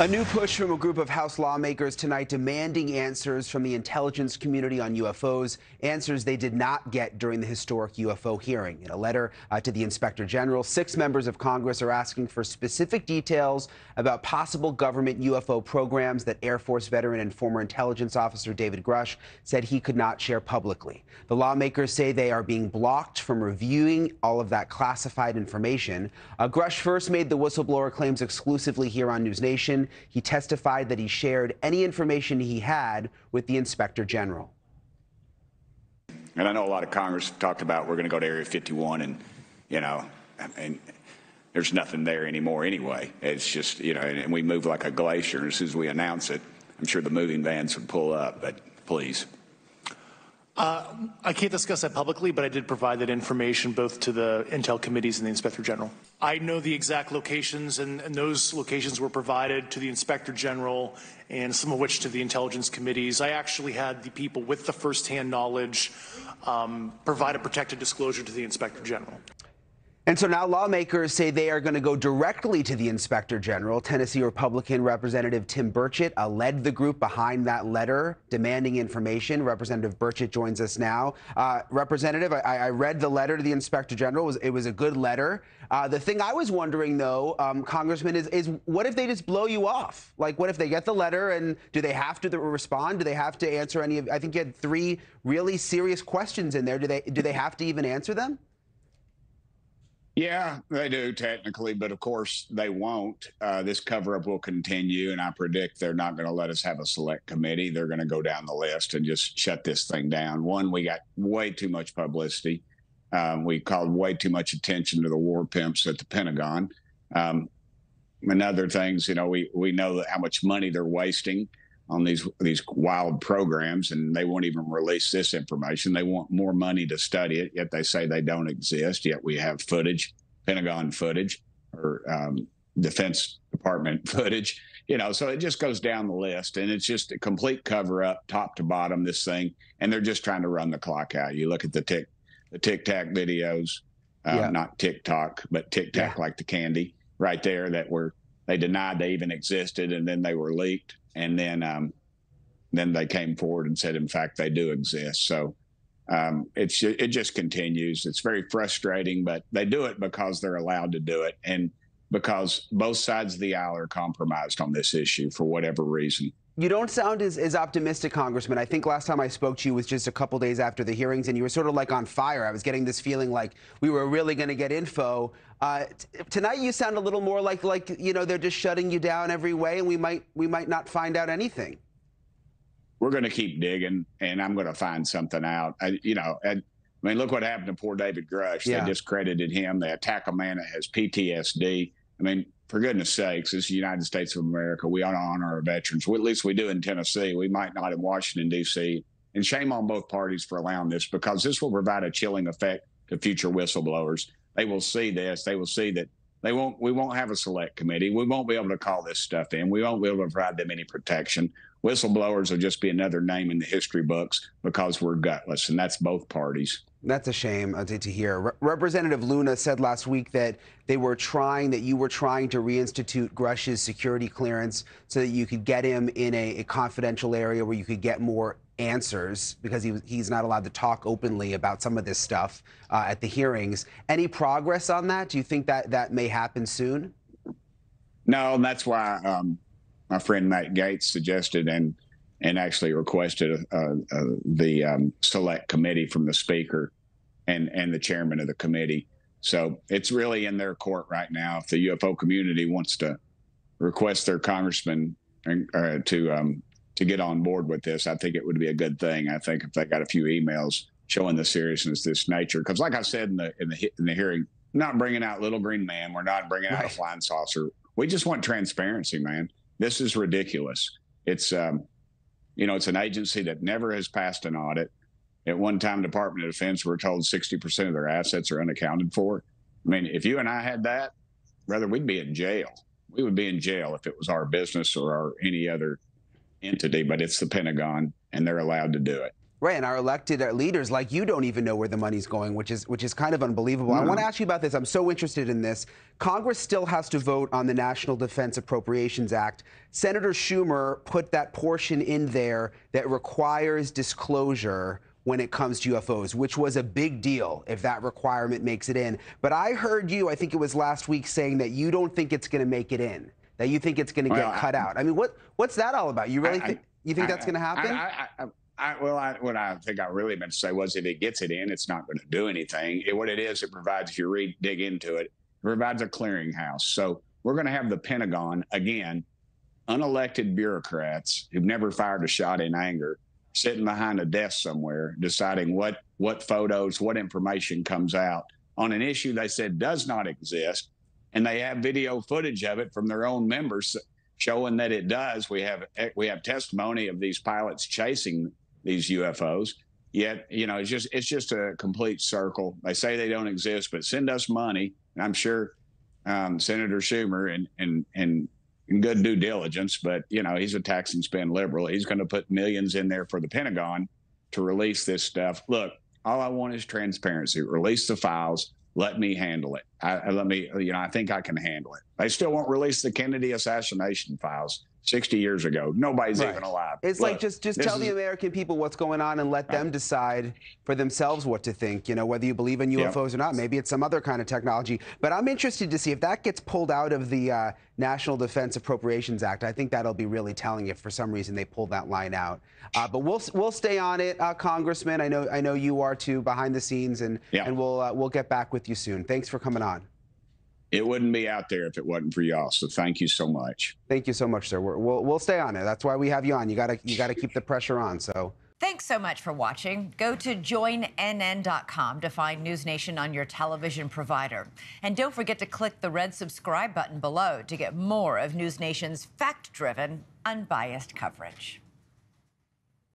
A new push from a group of House lawmakers tonight demanding answers from the intelligence community on UFOs, answers they did not get during the historic UFO hearing. In a letter to the Inspector General, 6 members of Congress are asking for specific details about possible government UFO programs that Air Force veteran and former intelligence officer David Grusch said he could not share publicly. The lawmakers say they are being blocked from reviewing all of that classified information. Grusch first made the whistleblower claims exclusively here on News Nation. He testified that he shared any information he had with the Inspector General. And I know a lot of Congress talked about we're going to go to Area 51 and, there's nothing there anymore anyway. It's just, and we move like a glacier. As soon as we announce it, I'm sure the moving vans would pull up, but please. I can't discuss that publicly, but I did provide that information both to the Intel committees and the Inspector General. I know the exact locations, and those locations were provided to the Inspector General and some of which to the intelligence committees. I actually had the people with the firsthand knowledge provide a protected disclosure to the Inspector General. And so now lawmakers say they are going to go directly to the Inspector General. Tennessee Republican Representative Tim Burchett led the group behind that letter demanding information. Representative Burchett joins us now. Representative, I read the letter to the Inspector General. It was a good letter. The thing I was wondering, though, Congressman, is what if they just blow you off? Like, what if they get the letter and do they have to respond? Do they have to answer any of? I think you had 3 really serious questions in there. Do they have to even answer them? Yeah, they do technically, but of course they won't. This cover-up will continue, and I predict they're not going to let us have a select committee. They're going to go down the list and just shut this thing down. One, we got way too much publicity. We called way too much attention to the war pimps at the Pentagon. And other things, we know how much money they're wasting on these wild programs, and they won't even release this information. They want more money to study it, yet they say they don't exist, yet we have footage, Pentagon footage, or Defense Department footage. So it just goes down the list, and it's just a complete cover-up, top to bottom, this thing, and they're just trying to run the clock out. You look at the Tic Tac videos, not TikTok, but Tic Tac, like the candy, right there, that were, they denied they even existed, and then they were leaked. And then they came forward and said, in fact, they do exist. So it just continues. It's very frustrating, but they do it because they're allowed to do it, and because both sides of the aisle are compromised on this issue for whatever reason. You don't sound as optimistic, Congressman. I think last time I spoke to you was just a couple days after the hearings, and you were sort of like on fire. I was getting this feeling like we were really going to get info. Tonight, you sound a little more like they're just shutting you down every way, and we might not find out anything. We're going to keep digging, and I'm going to find something out. I mean, look what happened to poor David Grusch. Yeah. They discredited him. They attack a man that has PTSD. I mean, for goodness sakes, this is the United States of America. We ought to honor our veterans. Well, at least we do in Tennessee. We might not in Washington, D.C. And shame on both parties for allowing this, because this will provide a chilling effect to future whistleblowers. They will see this. They will see that we won't have a select committee. We won't be able to call this stuff in. We won't be able to provide them any protection. Whistleblowers will just be another name in the history books because we're gutless, and that's both parties. That's a shame to hear. Representative Luna said last week that you were trying to reinstitute Grusch's security clearance so that you could get him in a confidential area where you could get more answers, because he's not allowed to talk openly about some of this stuff at the hearings. Any progress on that? Do you think that may happen soon? No, and that's why my friend Matt Gaetz suggested and actually requested the select committee from the speaker and the chairman of the committee. So it's really in their court right now. If the UFO community wants to request their congressman to get on board with this, I think it would be a good thing. I think if they got a few emails showing the seriousness of this nature, because like I said in the hearing, we're not bringing out Little Green Man. We're not bringing out a flying saucer. We just want transparency, man. This is ridiculous. It's it's an agency that never has passed an audit. At one time, Department of Defense were told 60% of their assets are unaccounted for. I mean, if you and I had that, brother, we'd be in jail. We would be in jail if it was our business or any other entity, but it's the Pentagon, and they're allowed to do it. Right, and our elected leaders, like you, don't even know where the money's going, which is kind of unbelievable. No. I want to ask you about this. I'm so interested in this. Congress still has to vote on the National Defense Appropriations Act. Senator Schumer put that portion in there that requires disclosure when it comes to UFOs, which was a big deal if that requirement makes it in. But I heard you, I think it was last week, saying that you don't think it's going to make it in, that you think it's going to get cut out. I mean, what's that all about? You really think that's going to happen? What I think I really meant to say was, if it gets it in, it's not going to do anything. What it is, it provides, if you dig into it, it provides a clearinghouse. So we're going to have the Pentagon, again, unelected bureaucrats who've never fired a shot in anger, sitting behind a desk somewhere, deciding what photos, what information comes out on an issue they said does not exist. And they have video footage of it from their own members showing that it does. We have testimony of these pilots chasing these UFOs. Yet, you know, it's just a complete circle. They say they don't exist, but send us money. And I'm sure Senator Schumer and good due diligence, but, you know, he's a tax and spend liberal. He's going to put millions in there for the Pentagon to release this stuff. Look, all I want is transparency. Release the files. Let me handle it. I think I can handle it. They still won't release the Kennedy assassination files 60 years ago. Nobody's even alive. It's Look, like just tell the American people what's going on and let them decide for themselves what to think, you know, whether you believe in UFOs or not. Maybe it's some other kind of technology. But I'm interested to see if that gets pulled out of the National Defense Appropriations Act. I think that'll be really telling if for some reason they pull that line out. But we'll stay on it, Congressman. I know you are too, behind the scenes, and we'll get back with you soon. Thanks for coming on. It wouldn't be out there if it wasn't for y'all. So thank you so much. Thank you so much, sir. We'll stay on it. That's why we have you on. You gotta keep the pressure on. So thanks so much for watching. Go to joinnn.com to find News Nation on your television provider, and don't forget to click the red subscribe button below to get more of News Nation's fact-driven, unbiased coverage.